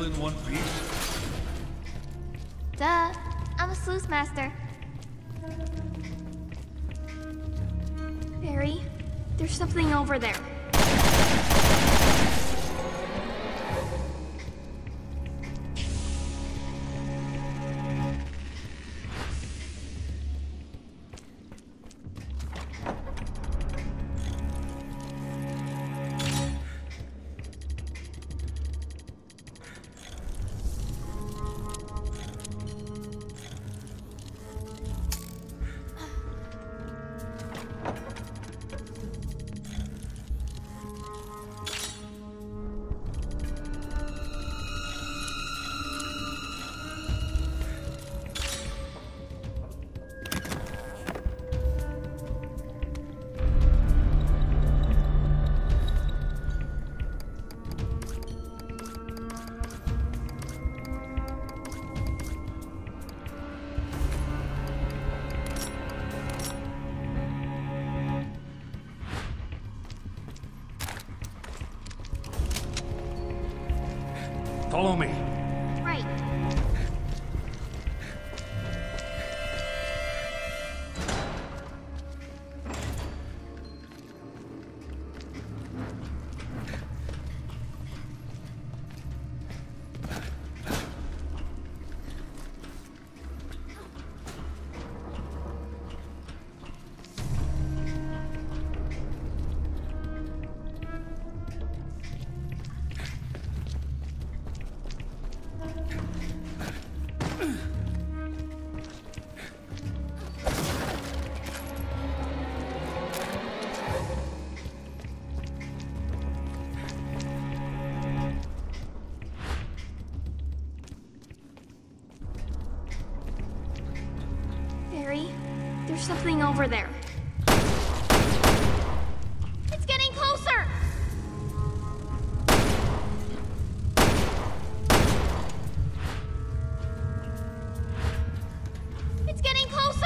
still in one piece? Duh. I'm a sluice master. Barry, there's something over there. Follow me. Right. There's something over there. It's getting closer! It's getting closer! It's getting closer!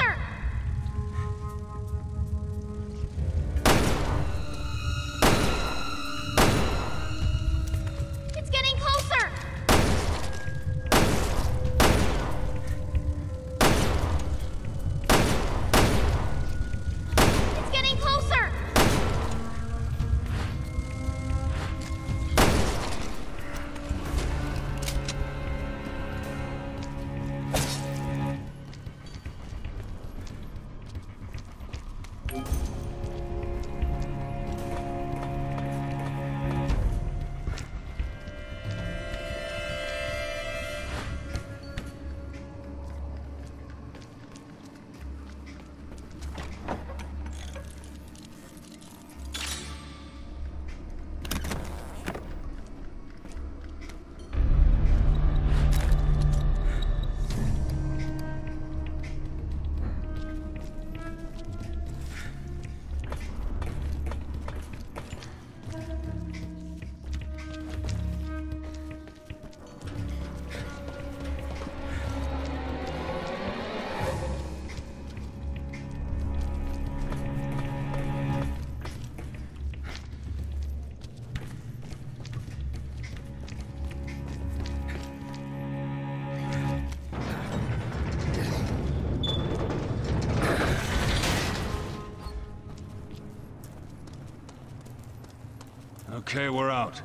Okay, we're out.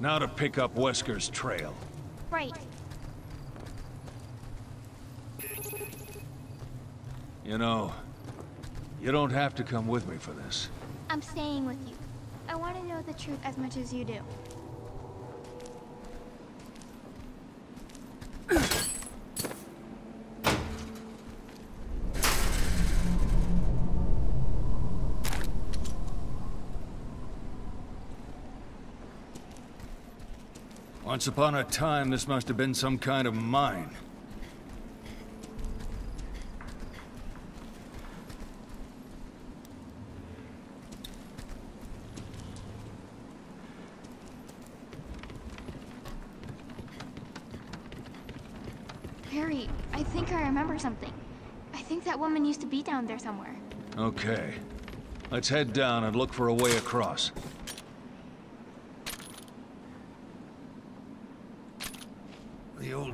Now to pick up Wesker's trail. Right. You know, you don't have to come with me for this. I'm staying with you. I want to know the truth as much as you do. Once upon a time, this must have been some kind of mine. Harry, I think I remember something. I think that woman used to be down there somewhere. Okay. Let's head down and look for a way across.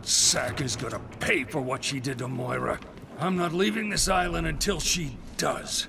sack is gonna pay for what she did to Moira. I'm not leaving this island until she does.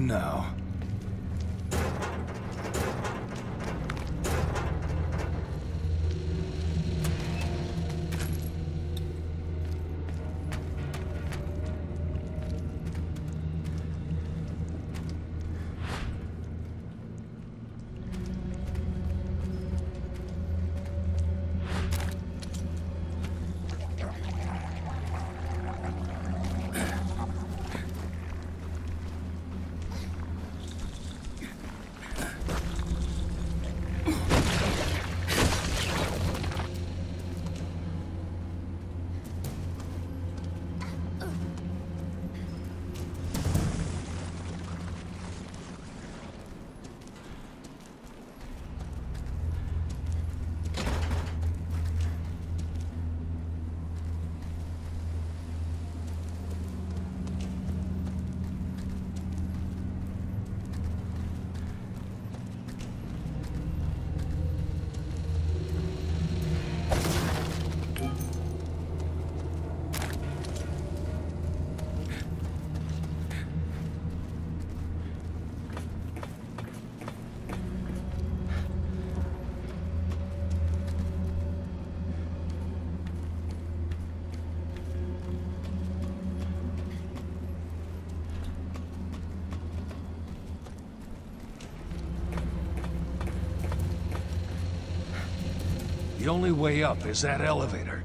Now. The only way up is that elevator.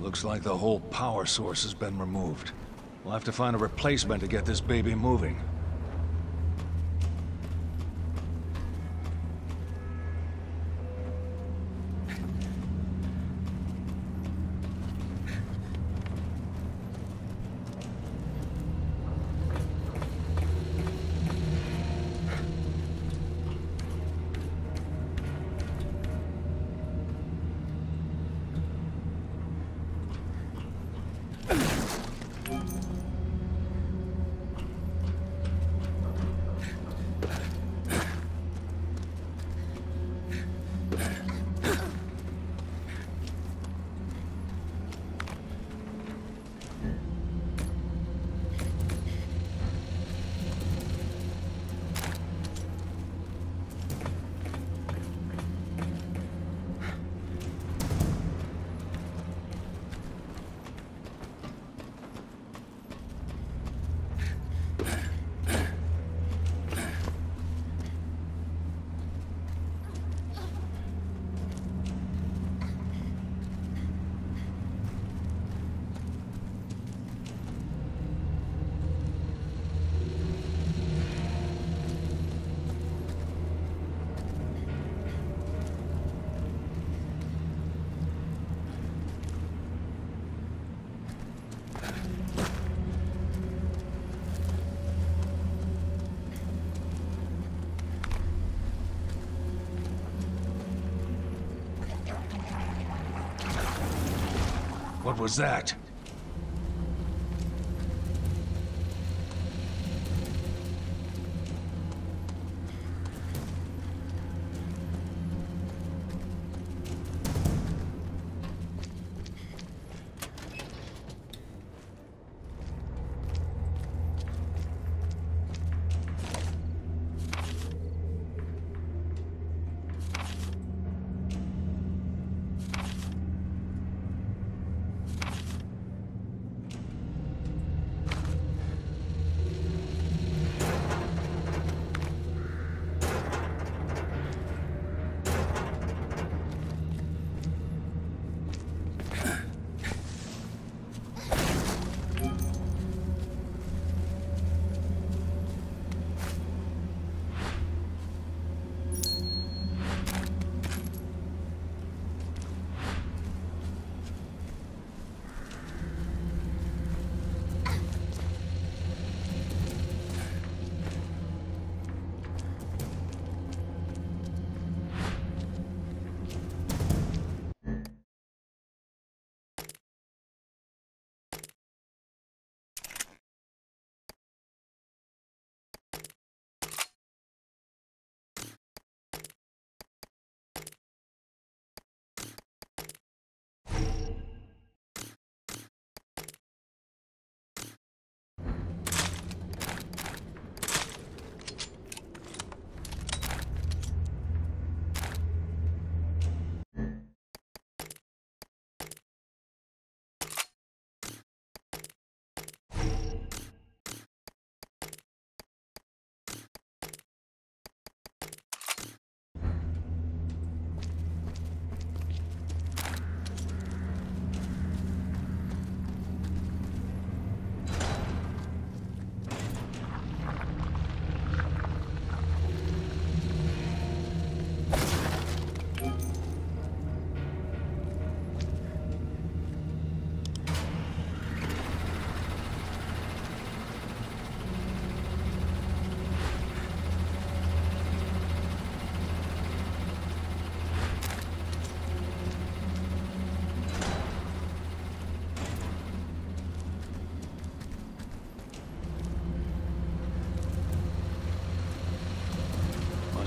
Looks like the whole power source has been removed. We'll have to find a replacement to get this baby moving. What was that?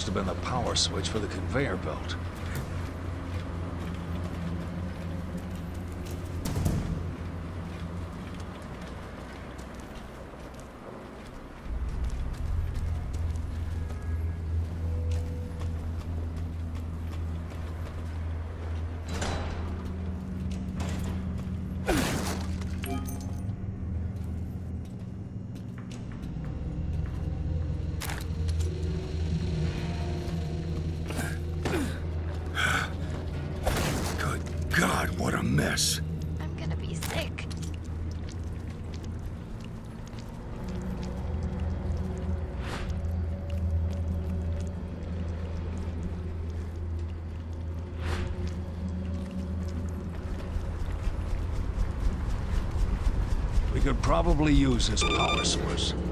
have been the power switch for the conveyor belt. Could probably use this power source.